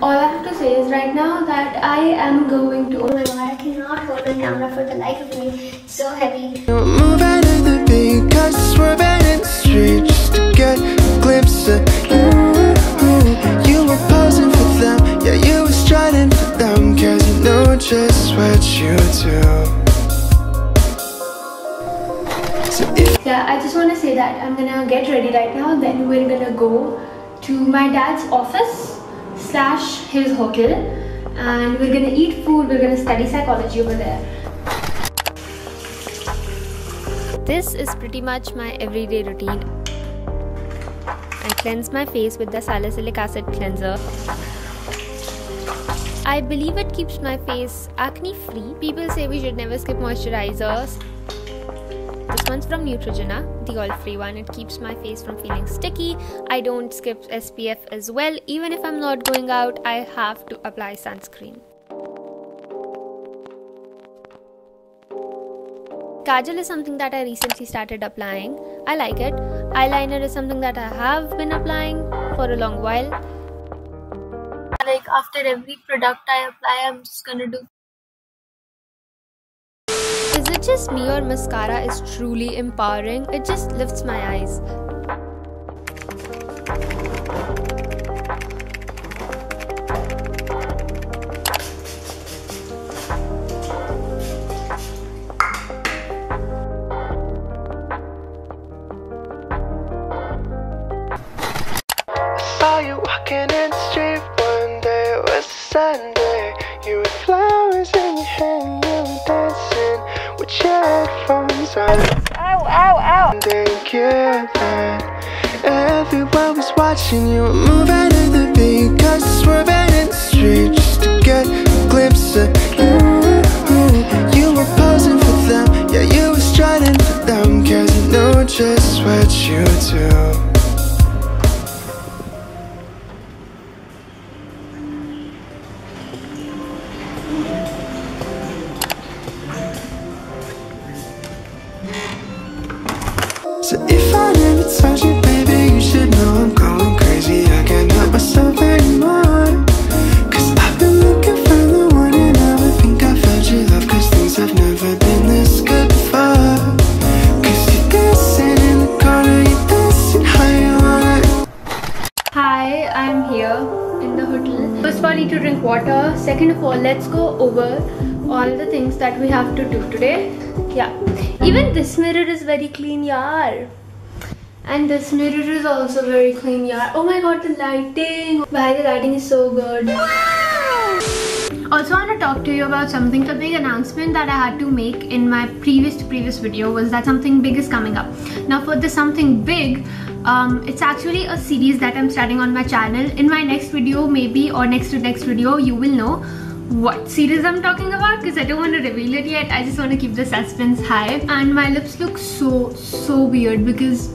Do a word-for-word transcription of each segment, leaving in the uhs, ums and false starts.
All I have to say is right now that I am going to. Oh my god, I cannot hold the camera for the life of me. It's so heavy. Don't move out of the beat, cause we're bad in the street just to get a glimpse of you. You were posing for them, yeah, you were striding for them, cause you know just what you do. So if yeah, I just want to say that I'm gonna get ready right now, then we're gonna go to my dad's office slash his hotel, and we're gonna eat food, we're gonna study psychology over there. This is pretty much my everyday routine. I cleanse my face with the salicylic acid cleanser. I believe it keeps my face acne free. People say we should never skip moisturizers. This one's from Neutrogena, the oil-free one. It keeps my face from feeling sticky. I don't skip S P F as well. Even if I'm not going out, I have to apply sunscreen. Kajal is something that I recently started applying. I like it. Eyeliner is something that I have been applying for a long while. Like after every product I apply, I'm just gonna do. Is it just me or mascara is truly empowering? It just lifts my eyes. Saw you walking in the street one day, it was Sunday. You had flowers in your hand, you were dancing. Your headphones on. Ow, ow, ow. And then get that. Everyone was watching you move out of the beat, cause we're bad in the street just to get a glimpse of you. You were posing for them, yeah, you were striding for them, cause you know just what you do. So if I never touch you, baby, you should know I'm going crazy. I can't help myself anymore, cause I've been looking for the one, and now I think I found your love, cause things have never been this good before. Cause you're dancing in the corner, you're dancing how you want it. Hi, I'm here in the hotel. First of all, I need to drink water. Second of all, let's go over all the things that we have to do today. Yeah, even this mirror is very clean, yaar. And this mirror is also very clean, yaar. Oh my god, the lighting. Bhai, the lighting is so good. Wow. Also, I want to talk to you about something. The big announcement that I had to make in my previous previous video was that something big is coming up. Now, for the something big, um, it's actually a series that I'm starting on my channel. In my next video, maybe, or next to next video, you will know what series I'm talking about, because I don't want to reveal it yet. I just want to keep the suspense high. And my lips look so so weird because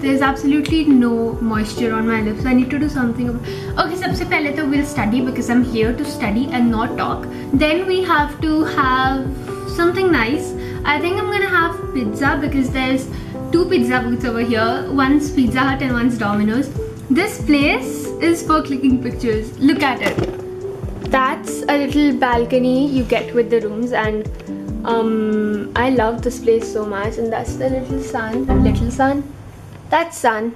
there's absolutely no moisture on my lips. I need to do something about. Okay, sabse pehle to we'll study, because I'm here to study and not talk. Then we have to have something nice. I think I'm gonna have pizza, because there's two pizza booths over here. One's Pizza Hut and one's Domino's. This place is for clicking pictures. Look at it. That's a little balcony you get with the rooms, and um, I love this place so much. And that's the little sun, little sun, that's sun.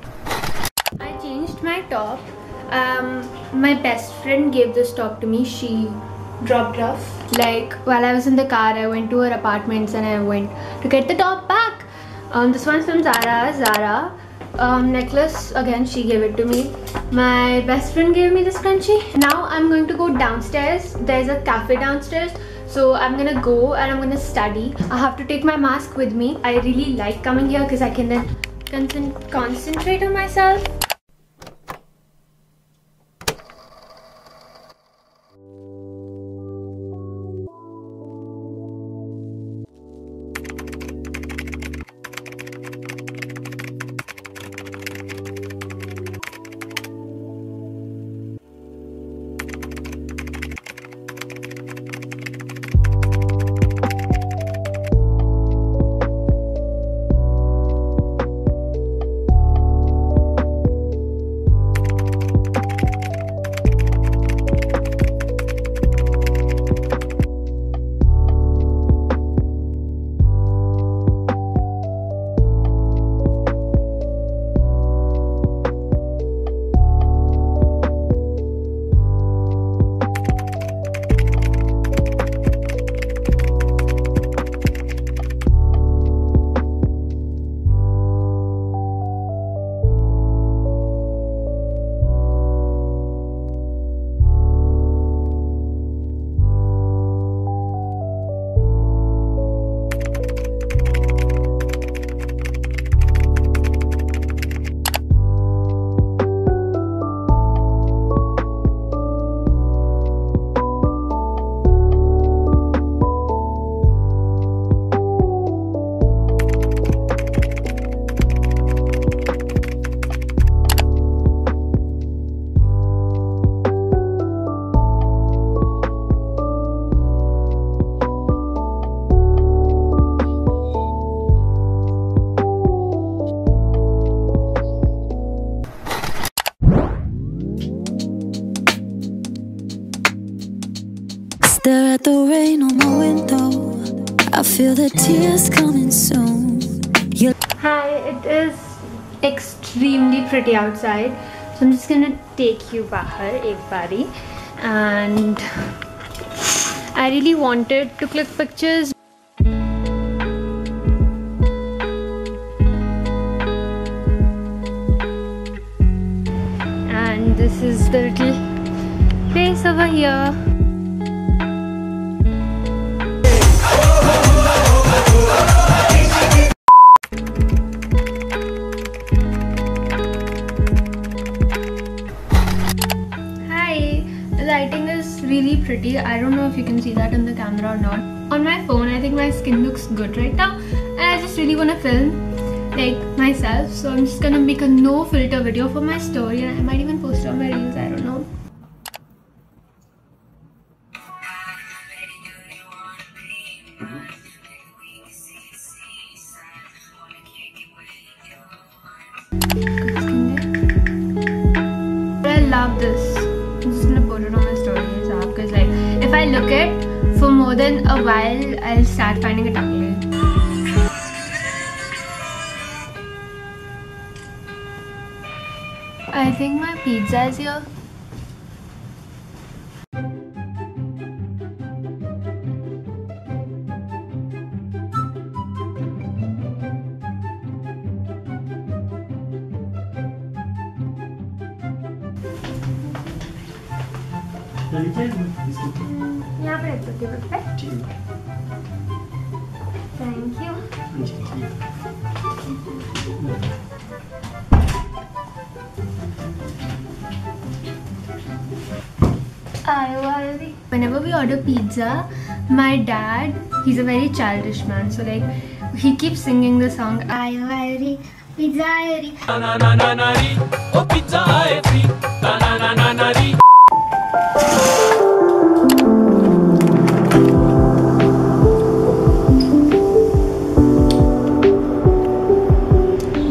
I changed my top. Um, my best friend gave this top to me. She dropped off. Like while I was in the car, I went to her apartments and I went to get the top back. Um, this one's from Zara, Zara. Um, necklace, again she gave it to me. My best friend gave me this scrunchie. Now I'm going to go downstairs. There's a cafe downstairs, so I'm gonna go and I'm gonna study. I have to take my mask with me. I really like coming here because I can then concent concentrate on myself. Stare at the rain on my window. I feel the tears coming soon. You'll Hi, it is extremely pretty outside. So I'm just gonna take you bahar ek bari. And I really wanted to click pictures. And this is the little place over here. Hi, the lighting is really pretty. I don't know if you can see that in the camera or not. On my phone, I think my skin looks good right now, and I just really want to film like myself, so I'm just gonna make a no filter video for my story, and I might even post it on my reels, I don't know. But I love this. I'm just gonna put it on my story itself, because like if I look it for more than a while, I'll start finding it ugly. I think my pizza is here. Thank you. Whenever we order pizza, my dad, he's a very childish man, so like he keeps singing the song Ayari Pizza Ayari. Oh pizza Ayari.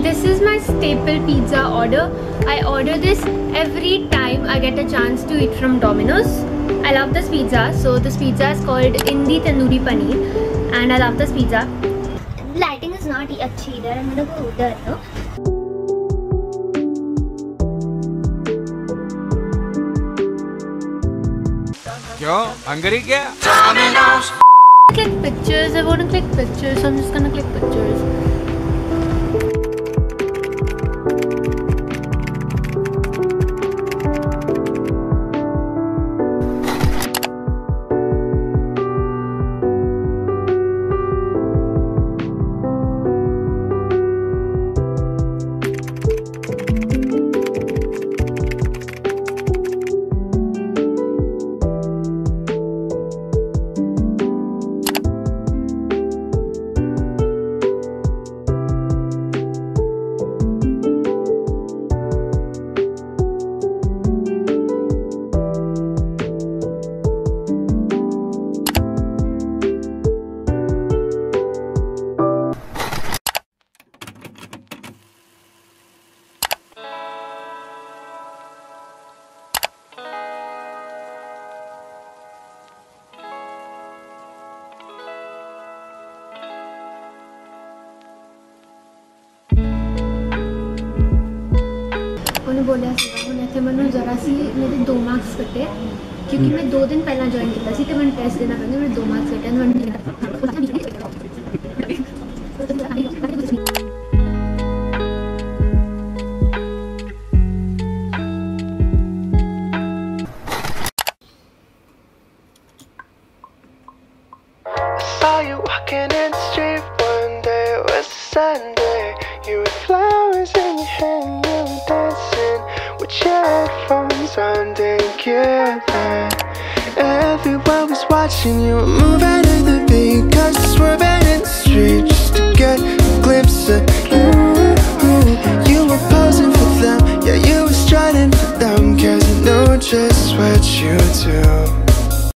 This is my staple pizza order. I order this every time I get a chance to eat from Domino's. I love this pizza. So this pizza is called Indi Tandoori Paneer, and I love this pizza. Lighting is not achhi idhar, I'm gonna go udhar no? Yo, hungry kya? Domino's. Click pictures. I want to click pictures, so I'm just gonna click pictures. बोला बोला थे मनु जरा सी मेरे दो marks कटे क्योंकि मैं दो दिन पहला ज्वाइन किया सी तो मैंने टेस्ट देना पड़ेगा मेरे दो मार्क्स कटे Everyone was watching you move out of the beat, cause swerving in the street just to get a glimpse of you. You were posing for them, yeah, you were striding for them, cause you know just what you do.